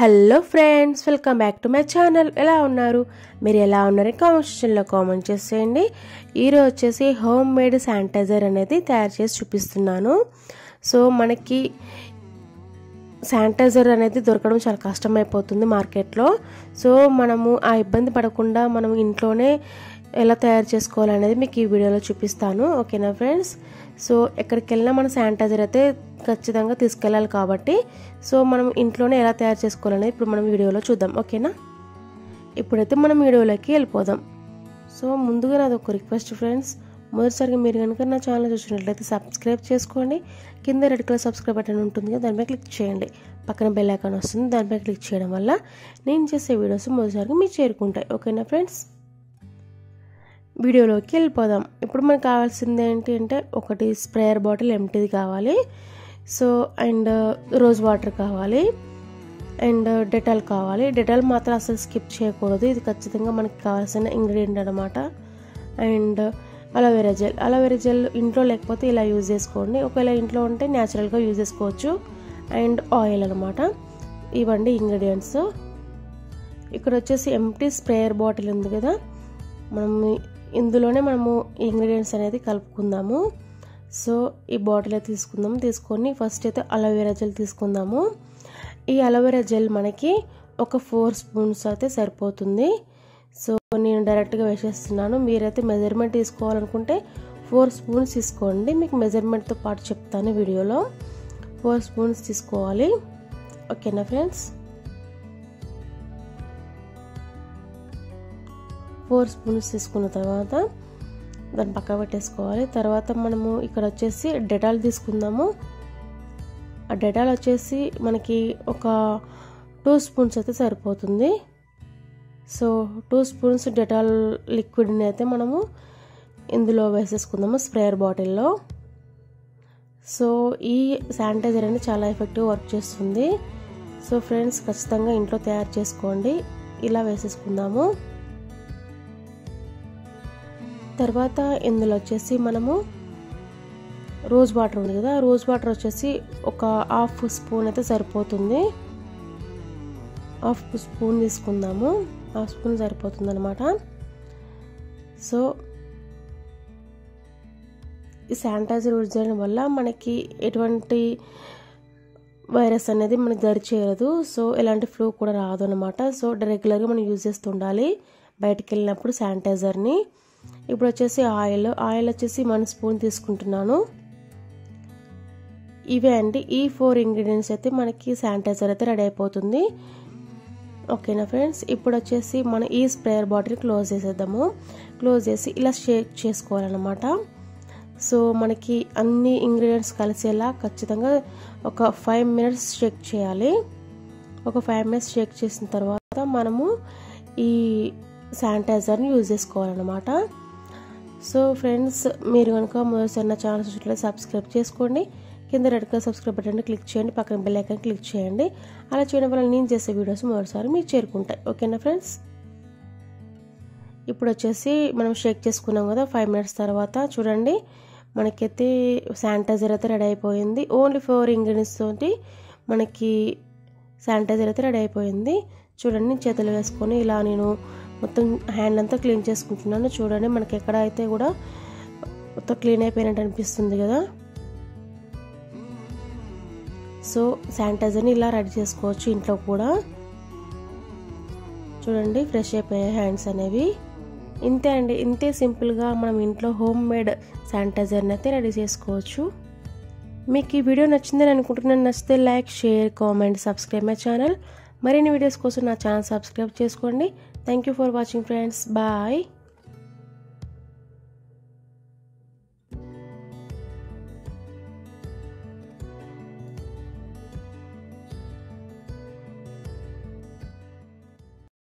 Hello friends, welcome back to my channel. ఎలా ఉన్నారు? మీరు ఎలా ఉన్నారని కామెంట్ సెక్షన్లో కామెంట్ చేసేయండి. ఈరోజు వచ్చేసి హోమ్ మేడ్ శానిటైజర్ అనేది తయారు చేసి చూపిస్తున్నాను. సో మనకి శానిటైజర్ అనేది దొరకడం చాలా కష్టమైపోతుంది మార్కెట్లో. సో మనము ఆ ఇబ్బంది పడకుండా మనం ఇంట్లోనే ఎలా తయారు చేసుకోవాలనేది మీకు ఈ వీడియోలో చూపిస్తాను. ఓకేనా ఫ్రెండ్స్? సో ఎక్కడికి వెళ్ళినా మన శానిటైజర్ అయితే ఖచ్చితంగా తీసుకెళ్ళాలి కాబట్టి, సో మనం ఇంట్లోనే ఎలా తయారు చేసుకోవాలనేది ఇప్పుడు మనం వీడియోలో చూద్దాం. ఓకేనా? ఇప్పుడైతే మనం వీడియోలోకి వెళ్ళిపోదాం. సో ముందుగా నాది ఒక రిక్వెస్ట్ ఫ్రెండ్స్, మొదటిసారిగా మీరు కనుక నా ఛానల్ చూసినట్లయితే సబ్స్క్రైబ్ చేసుకోండి. కింద రెడ్ కలర్ సబ్స్క్రైబ్ బటన్ ఉంటుంది కదా, దానిపై క్లిక్ చేయండి. పక్కన బెల్ ఐకాన్ వస్తుంది, దానిపై క్లిక్ చేయడం వల్ల నేను చేసే వీడియోస్ మొదటిసారిగా మీరు చేరుకుంటాయి. ఓకేనా ఫ్రెండ్స్? వీడియోలోకి వెళ్ళిపోదాం. ఇప్పుడు మనకు కావాల్సింది ఏంటి అంటే, ఒకటి స్ప్రేయర్ బాటిల్ ఎంటీది కావాలి, సో అండ్ రోజ్ వాటర్ కావాలి, అండ్ డెటాల్ కావాలి. డెటాల్ మాత్రం అసలు స్కిప్ చేయకూడదు, ఇది ఖచ్చితంగా మనకి కావాల్సిన ఇంగ్రీడియంట్ అనమాట. And aloe vera gel. Aloe vera gel ఇంట్లో లేకపోతే ఇలా యూజ్ చేసుకోండి, ఒకవేళ ఇంట్లో ఉంటే న్యాచురల్గా యూజ్ చేసుకోవచ్చు. అండ్ ఆయిల్ అనమాట. ఇవ్వండి ఇంగ్రీడియంట్స్. ఇక్కడ వచ్చేసి ఎంటీ స్ప్రేయర్ బాటిల్ ఉంది కదా, మనం ఇందులోనే మనము ఇంగ్రీడియంట్స్ అనేది కలుపుకుందాము. సో ఈ బాటిల్ తీసుకుందాము. తీసుకొని ఫస్ట్ అయితే అలోవెరా జెల్ తీసుకుందాము. ఈ అలోవెరా జెల్ మనకి ఒక 4 స్పూన్స్ అయితే సరిపోతుంది. సో నేను డైరెక్ట్గా వేసేస్తున్నాను, మీరైతే మెజర్మెంట్ తీసుకోవాలనుకుంటే 4 స్పూన్స్ తీసుకోండి. మీకు మెజర్మెంట్తో పాటు చెప్తాను వీడియోలో. 4 స్పూన్స్ తీసుకోవాలి. ఓకేనా ఫ్రెండ్స్? 4 స్పూన్స్ తీసుకున్న తర్వాత దాన్ని పక్క పెట్టేసుకోవాలి. తర్వాత మనము ఇక్కడ వచ్చేసి డెటాల్ తీసుకుందాము. ఆ డెటాల్ వచ్చేసి మనకి ఒక 2 స్పూన్స్ అయితే సరిపోతుంది. సో 2 స్పూన్స్ డెటాల్ లిక్విడ్ని అయితే మనము ఇందులో వేసేసుకుందాము, స్ప్రేయర్ బాటిల్లో. సో ఈ శానిటైజర్ అనేది చాలా ఎఫెక్టివ్ వర్క్ చేస్తుంది. సో ఫ్రెండ్స్, ఖచ్చితంగా ఇంట్లో తయారు చేసుకోండి. ఇలా వేసేసుకుందాము. తర్వాత ఇందులో వచ్చేసి మనము రోజ్ వాటర్ ఉంది కదా, రోజ్ వాటర్ వచ్చేసి ఒక 1/2 స్పూన్ అయితే సరిపోతుంది. 1/2 స్పూన్ తీసుకుందాము, 1/2 స్పూన్ సరిపోతుంది అనమాట. సో ఈ శానిటైజర్ యూజ్ చేయడం వల్ల మనకి ఎటువంటి వైరస్ అనేది మనకి దరి చేరదు. సో ఎలాంటి ఫ్లూ కూడా రాదు అనమాట. సో రెగ్యులర్గా మనం యూజ్ చేస్తుండాలి బయటకు వెళ్ళినప్పుడు శానిటైజర్ని. ఇప్పుడు వచ్చేసి ఆయిల్. ఆయిల్ వచ్చేసి 1 స్పూన్ తీసుకుంటున్నాను. ఇవే అండి ఈ 4 ఇంగ్రీడియంట్స్ అయితే మనకి శానిటైజర్ అయితే రెడీ అయిపోతుంది. ఓకేనా ఫ్రెండ్స్? ఇప్పుడు వచ్చేసి మనం ఈ స్ప్రేయర్ బాటిల్ క్లోజ్ చేసేద్దాము. క్లోజ్ చేసి ఇలా షేక్ చేసుకోవాలన్నమాట. సో మనకి అన్ని ఇంగ్రీడియంట్స్ కలిసేలా ఖచ్చితంగా ఒక 5 మినిట్స్ షేక్ చేయాలి. ఒక 5 మినిట్స్ షేక్ చేసిన తర్వాత మనము ఈ శానిటైజర్ని యూజ్ చేసుకోవాలన్నమాట. సో ఫ్రెండ్స్, మీరు కనుక మొదటిసారి నా ఛానల్ చూసినట్లయితే సబ్స్క్రైబ్ చేసుకోండి. కింద red colour subscribe button click చేయండి. పక్కన బెల్ ఐకాన్ క్లిక్ చేయండి. అలా చేయడం వల్ల నేను చేసే వీడియోస్ మరోసారి మీకు చేరుకుంటాయి. ఓకేనా ఫ్రెండ్స్? ఇప్పుడు వచ్చేసి మనం షేక్ చేసుకున్నాం కదా. 5 మినిట్స్ తర్వాత చూడండి మనకైతే శానిటైజర్ అయితే రెడీ అయిపోయింది. ఓన్లీ 4 ఇంగ్రీడియంట్స్ తోటి మనకి శానిటైజర్ అయితే రెడీ అయిపోయింది. చూడండి, చేతులు వేసుకొని ఇలా నేను మొత్తం హ్యాండ్ అంతా క్లీన్ చేసుకుంటున్నాను. చూడండి మనకి ఎక్కడ అయితే కూడా మొత్తం క్లీన్ అయిపోయినట్టు అనిపిస్తుంది కదా. సో శానిటైజర్ని ఇలా రెడీ చేసుకోవచ్చు ఇంట్లో కూడా. చూడండి ఫ్రెష్ అయిపోయాయి హ్యాండ్స్ అనేవి. ఇంతే అండి, ఇంతే సింపుల్గా మనం ఇంట్లో హోమ్ మేడ్ శానిటైజర్ని అయితే రెడీ చేసుకోవచ్చు. మీకు ఈ వీడియో నచ్చిందని అనుకుంటున్నాను. నచ్చితే like, share, comment, subscribe my channel. మరిన్ని వీడియోస్ కోసం నా ఛానల్ సబ్స్క్రైబ్ చేసుకోండి. Thank you for watching friends. Bye.